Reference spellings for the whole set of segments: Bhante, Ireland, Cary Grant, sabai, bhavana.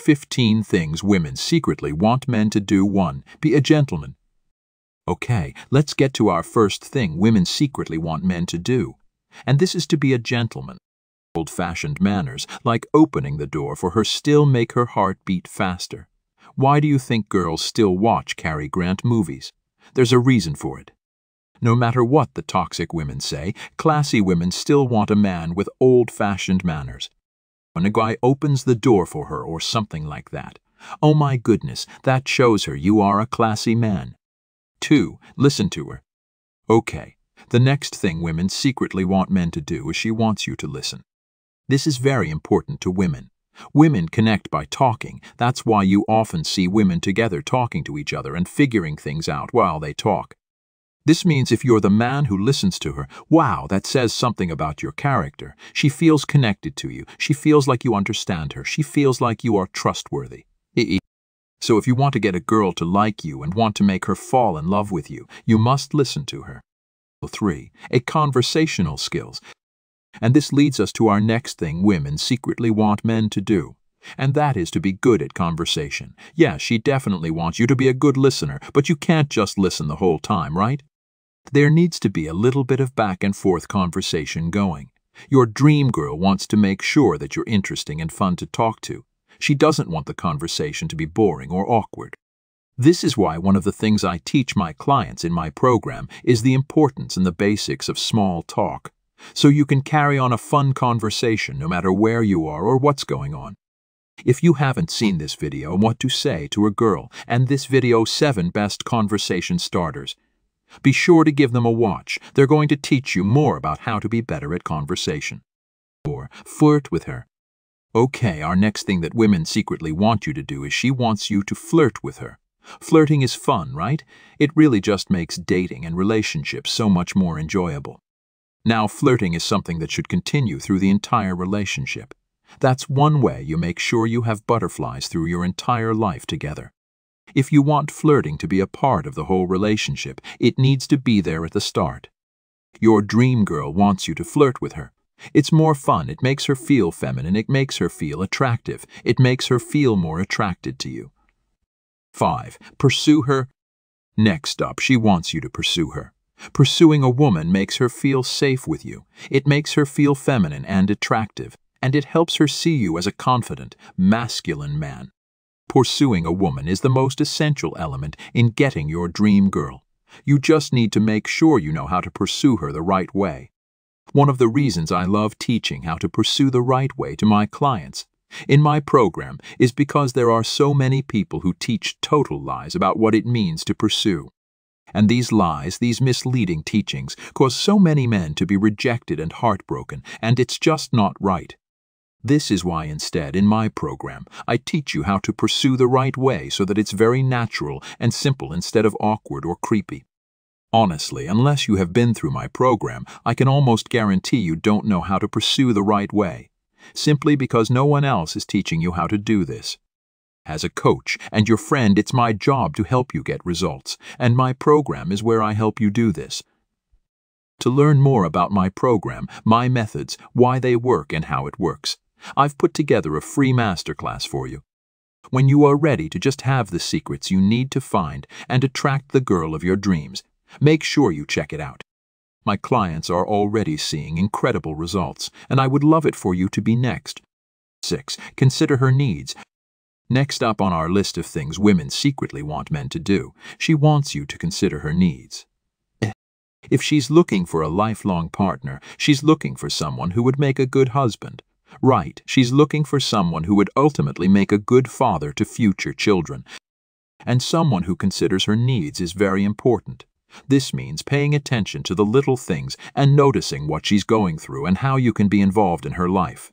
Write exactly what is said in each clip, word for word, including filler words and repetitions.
fifteen things women secretly want men to do. One, be a gentleman. Okay, let's get to our first thing women secretly want men to do. And this is to be a gentleman. Old-fashioned manners, like opening the door for her, still make her heart beat faster. Why do you think girls still watch Cary Grant movies? There's a reason for it. No matter what the toxic women say, classy women still want a man with old-fashioned manners. When a guy opens the door for her or something like that, oh my goodness, that shows her you are a classy man. Two, listen to her. Okay, the next thing women secretly want men to do is she wants you to listen. This is very important to women. Women connect by talking. That's why you often see women together talking to each other and figuring things out while they talk. This means if you're the man who listens to her, wow, that says something about your character. She feels connected to you. She feels like you understand her. She feels like you are trustworthy. So if you want to get a girl to like you and want to make her fall in love with you, you must listen to her. Three, a conversational skills. And this leads us to our next thing women secretly want men to do. And that is to be good at conversation. Yeah, she definitely wants you to be a good listener, but you can't just listen the whole time, right? There needs to be a little bit of back and forth conversation going. Your dream girl wants to make sure that you're interesting and fun to talk to. She doesn't want the conversation to be boring or awkward. This is why one of the things I teach my clients in my program is the importance and the basics of small talk, so you can carry on a fun conversation no matter where you are or what's going on. If you haven't seen this video on what to say to a girl and this video seven best conversation starters, be sure to give them a watch. They're going to teach you more about how to be better at conversation. Or flirt with her. Okay, our next thing that women secretly want you to do is she wants you to flirt with her. Flirting is fun, right? It really just makes dating and relationships so much more enjoyable. Now, flirting is something that should continue through the entire relationship. That's one way you make sure you have butterflies through your entire life together. If you want flirting to be a part of the whole relationship, it needs to be there at the start. Your dream girl wants you to flirt with her. It's more fun, it makes her feel feminine, it makes her feel attractive, it makes her feel more attracted to you. Five. Pursue her. Next up, she wants you to pursue her. Pursuing a woman makes her feel safe with you. It makes her feel feminine and attractive, and it helps her see you as a confident, masculine man. Pursuing a woman is the most essential element in getting your dream girl. You just need to make sure you know how to pursue her the right way. One of the reasons I love teaching how to pursue the right way to my clients in my program is because there are so many people who teach total lies about what it means to pursue. And these lies, these misleading teachings, cause so many men to be rejected and heartbroken, and it's just not right. This is why instead, in my program, I teach you how to pursue the right way so that it's very natural and simple instead of awkward or creepy. Honestly, unless you have been through my program, I can almost guarantee you don't know how to pursue the right way, simply because no one else is teaching you how to do this. As a coach and your friend, it's my job to help you get results, and my program is where I help you do this. To learn more about my program, my methods, why they work, and how it works, I've put together a free masterclass for you. When you are ready to just have the secrets you need to find and attract the girl of your dreams, make sure you check it out. My clients are already seeing incredible results, and I would love it for you to be next. Six. Consider her needs. Next up on our list of things women secretly want men to do, she wants you to consider her needs. If she's looking for a lifelong partner, she's looking for someone who would make a good husband. Right, she's looking for someone who would ultimately make a good father to future children. And someone who considers her needs is very important. This means paying attention to the little things and noticing what she's going through and how you can be involved in her life.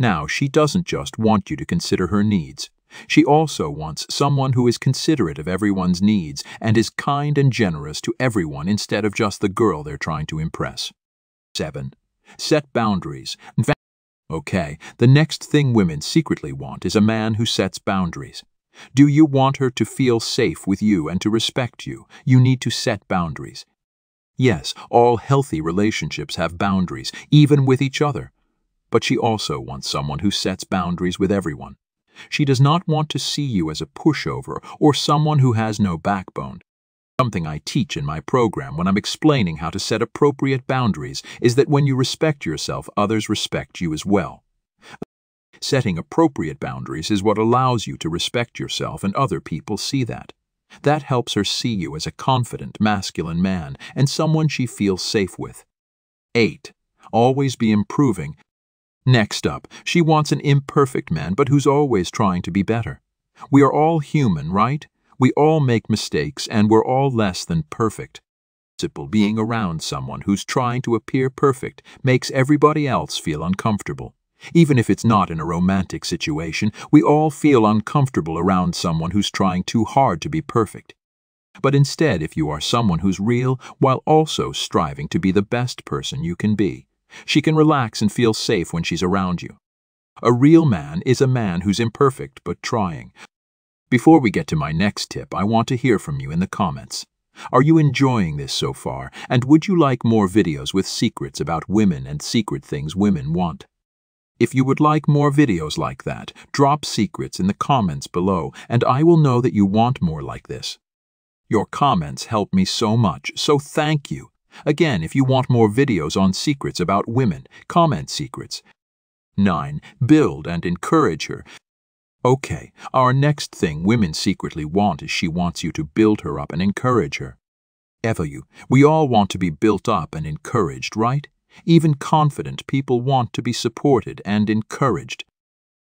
Now, she doesn't just want you to consider her needs. She also wants someone who is considerate of everyone's needs and is kind and generous to everyone instead of just the girl they're trying to impress. Seven. Set boundaries. Okay, the next thing women secretly want is a man who sets boundaries. Do you want her to feel safe with you and to respect you? You need to set boundaries. Yes, all healthy relationships have boundaries, even with each other. But she also wants someone who sets boundaries with everyone. She does not want to see you as a pushover or someone who has no backbone. Something I teach in my program when I'm explaining how to set appropriate boundaries is that when you respect yourself, others respect you as well. Setting appropriate boundaries is what allows you to respect yourself, and other people see that. That helps her see you as a confident, masculine man and someone she feels safe with. eight. Always be improving. Next up, she wants an imperfect man but who's always trying to be better. We are all human, right? We all make mistakes and we're all less than perfect. Being around someone who's trying to appear perfect makes everybody else feel uncomfortable. Even if it's not in a romantic situation, we all feel uncomfortable around someone who's trying too hard to be perfect. But instead, if you are someone who's real while also striving to be the best person you can be, she can relax and feel safe when she's around you. A real man is a man who's imperfect but trying. Before we get to my next tip, I want to hear from you in the comments. Are you enjoying this so far, and would you like more videos with secrets about women and secret things women want? If you would like more videos like that, drop secrets in the comments below, and I will know that you want more like this. Your comments help me so much, so thank you. Again, if you want more videos on secrets about women, comment secrets. nine. Build and encourage her. Okay, our next thing women secretly want is she wants you to build her up and encourage her. Ever you, we all want to be built up and encouraged, right? Even confident people want to be supported and encouraged.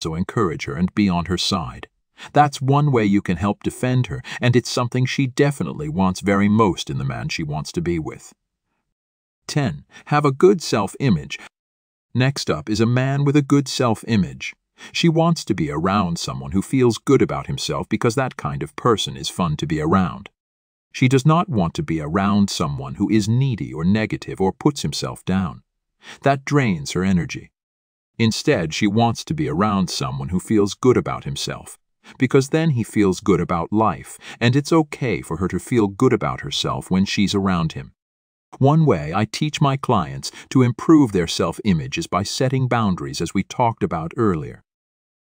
So encourage her and be on her side. That's one way you can help defend her, and it's something she definitely wants very most in the man she wants to be with. ten. Have a good self-image. Next up is a man with a good self-image. She wants to be around someone who feels good about himself because that kind of person is fun to be around. She does not want to be around someone who is needy or negative or puts himself down. That drains her energy. Instead, she wants to be around someone who feels good about himself, because then he feels good about life, and it's okay for her to feel good about herself when she's around him. One way I teach my clients to improve their self-image is by setting boundaries, as we talked about earlier.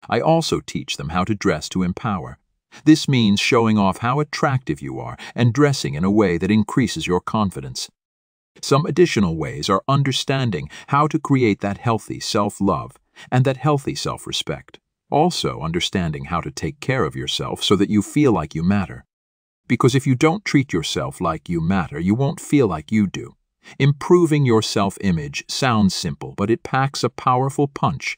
I also teach them how to dress to empower. This means showing off how attractive you are and dressing in a way that increases your confidence. Some additional ways are understanding how to create that healthy self-love and that healthy self-respect. Also, understanding how to take care of yourself so that you feel like you matter. Because if you don't treat yourself like you matter, you won't feel like you do. Improving your self-image sounds simple, but it packs a powerful punch.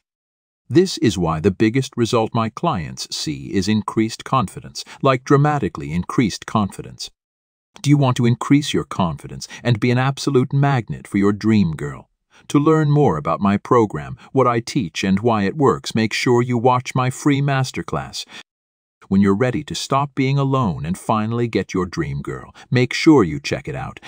This is why the biggest result my clients see is increased confidence, like dramatically increased confidence. Do you want to increase your confidence and be an absolute magnet for your dream girl? To learn more about my program, what I teach, and why it works, make sure you watch my free masterclass. When you're ready to stop being alone and finally get your dream girl, make sure you check it out.